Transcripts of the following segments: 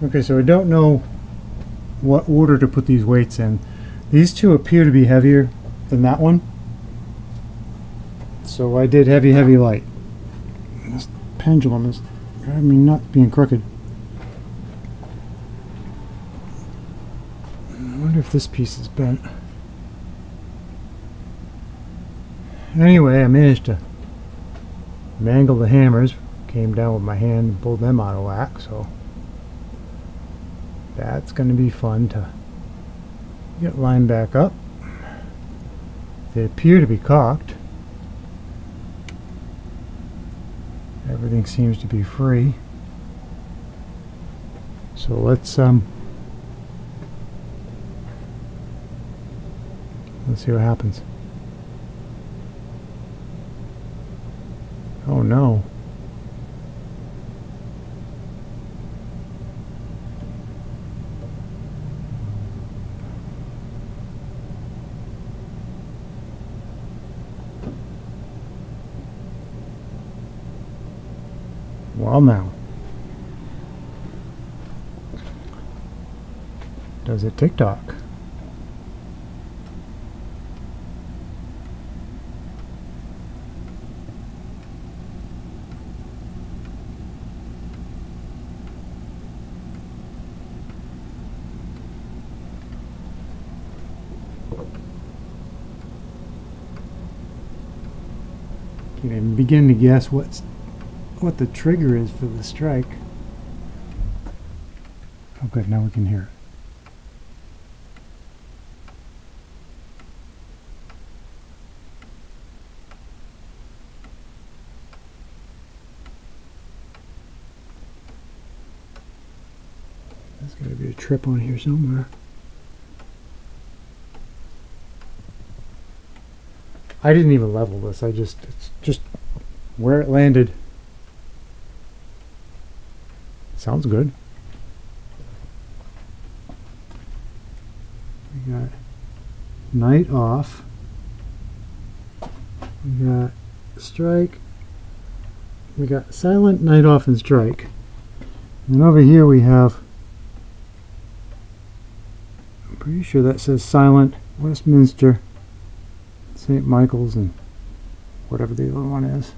Okay, so I don't know what order to put these weights in. These two appear to be heavier than that one. So I did heavy, heavy, light. This pendulum is driving me nuts being crooked. I wonder if this piece is bent. Anyway, I managed to mangle the hammers. Came down with my hand and pulled them out of whack, so that's going to be fun to get lined back up. They appear to be cocked. Everything seems to be free. So let's see what happens. Oh no. Well now, does it tick-tock? Can't even begin to guess what the trigger is for the strike. Oh good, now we can hear it. There's gotta be a trip on here somewhere. I didn't even level this, it's just where it landed. Sounds good. We got night off. We got strike. We got silent, night off, and strike. And over here we have, I'm pretty sure that says silent, Westminster, St. Michael's, and whatever the other one is.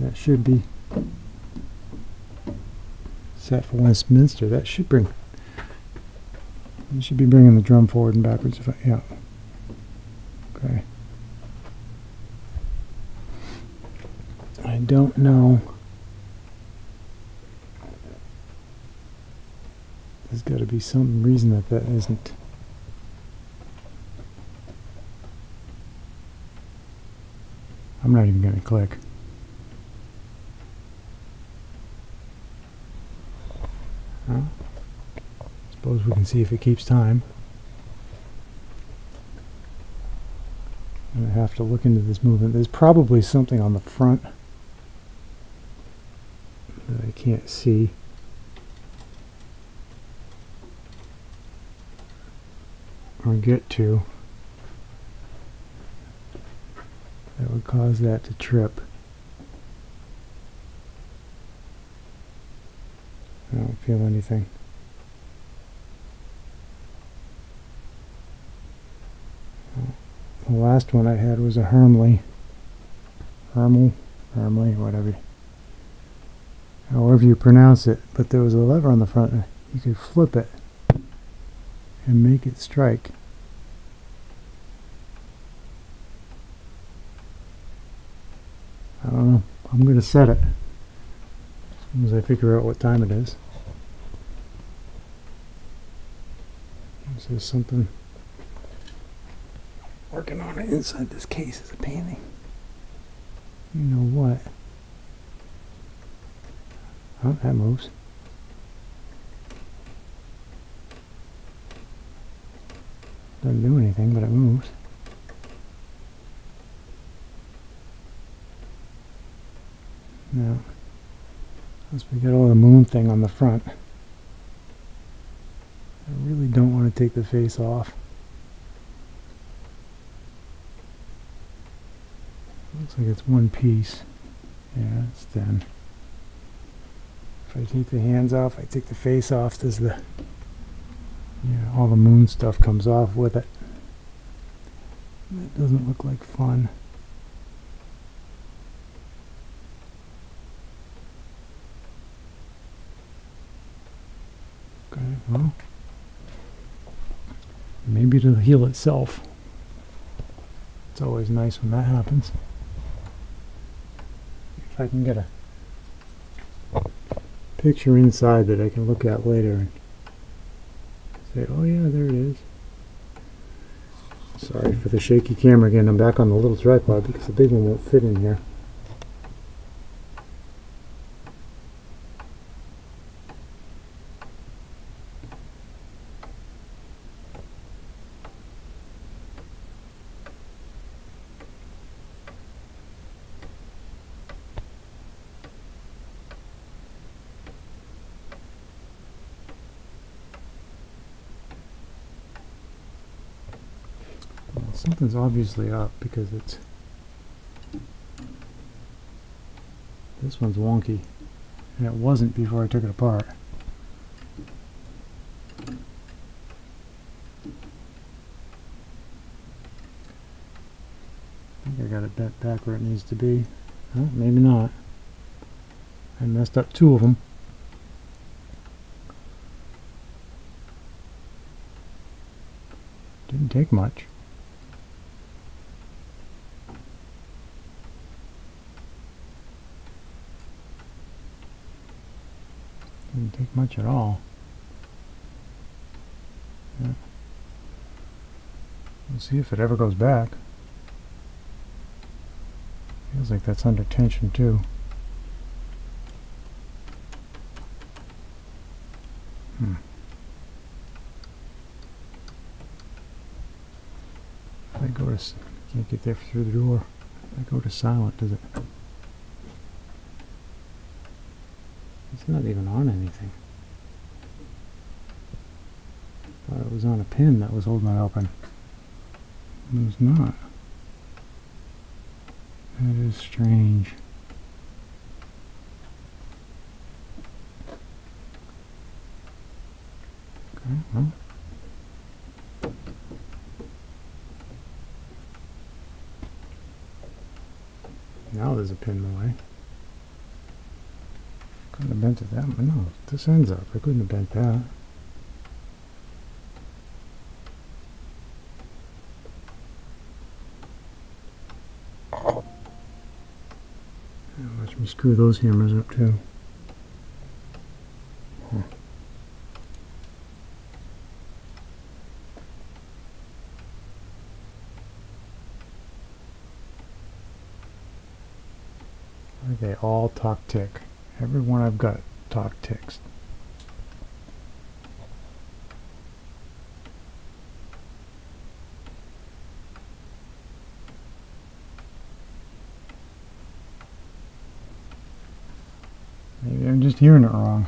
That should be set for Westminster. That should bring. It should be bringing the drum forward and backwards. If I, yeah. Okay. I don't know. There's got to be some reason that that isn't. I'm not even going to click. I suppose we can see if it keeps time. I'm going to have to look into this movement. There's probably something on the front that I can't see. Or get to. That would cause that to trip. I don't feel anything. The last one I had was a Hermley. Hermley, whatever. However you pronounce it. But there was a lever on the front. You could flip it and make it strike. I don't know. I'm going to set it. As I figure out what time it is. There's something working on it inside this case is a painting. You know what? Oh, that moves. Doesn't do anything, but it moves. No. Unless we get all the moon thing on the front. I really don't want to take the face off. Looks like it's one piece. Yeah, it's thin. If I take the hands off, I take the face off, does the, you know, all the moon stuff comes off with it. That doesn't look like fun. Okay, well, maybe it'll heal itself. It's always nice when that happens. If I can get a picture inside that I can look at later and say, oh yeah, there it is. Sorry for the shaky camera again. I'm back on the little tripod because the big one won't fit in here. Something's obviously up because it's, this one's wonky, and it wasn't before I took it apart. I think I got it bent back where it needs to be. Well, maybe not. I messed up two of them. Didn't take much. Didn't take much at all. Yeah. We'll see if it ever goes back. Feels like that's under tension too. If I go to, can't get there through the door. If I go to silent, does it? It's not even on anything. Thought it was on a pin that was holding it open. It was not. That is strange. Okay, well. Now there's a pin in the way. I couldn't have bent it that way. No, this ends up. I couldn't have bent that. And watch me screw those hammers up too. Huh. They all talk tick. Every one I've got talk ticks. Maybe I'm just hearing it wrong.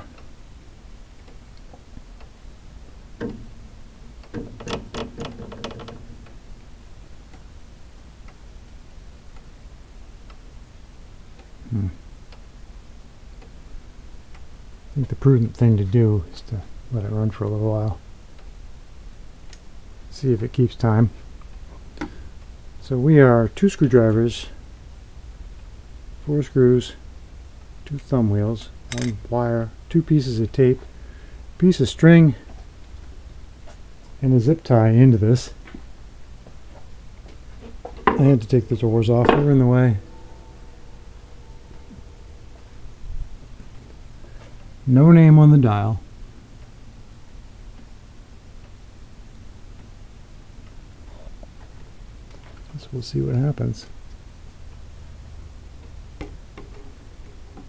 I think the prudent thing to do is to let it run for a little while. See if it keeps time. So we are 2 screwdrivers, 4 screws, 2 thumb wheels, 1 wire, 2 pieces of tape, piece of string, and a zip tie into this. I had to take the doors off, they were in the way. No name on the dial. So we'll see what happens.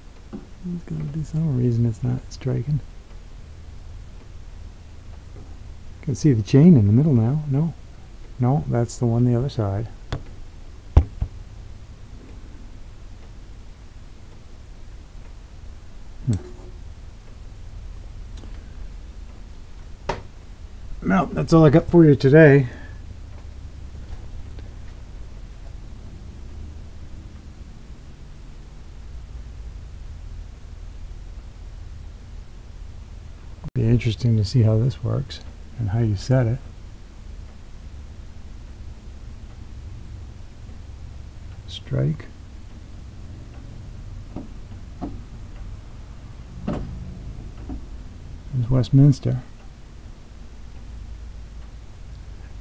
It's going to be some reason it's not striking. You can see the chain in the middle now. No, no, that's the one the other side. Well, that's all I got for you today. Be interesting to see how this works and how you set it. Strike. There's Westminster.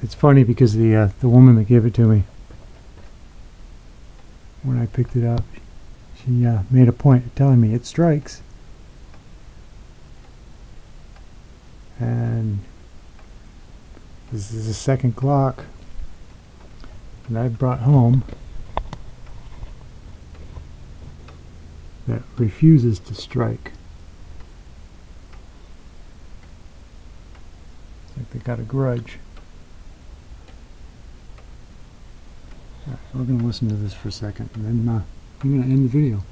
It's funny because the woman that gave it to me, when I picked it up, she made a point of telling me it strikes. And this is the second clock that I brought home that refuses to strike. It's like they got a grudge. All right, we're going to listen to this for a second, and then I'm going to end the video.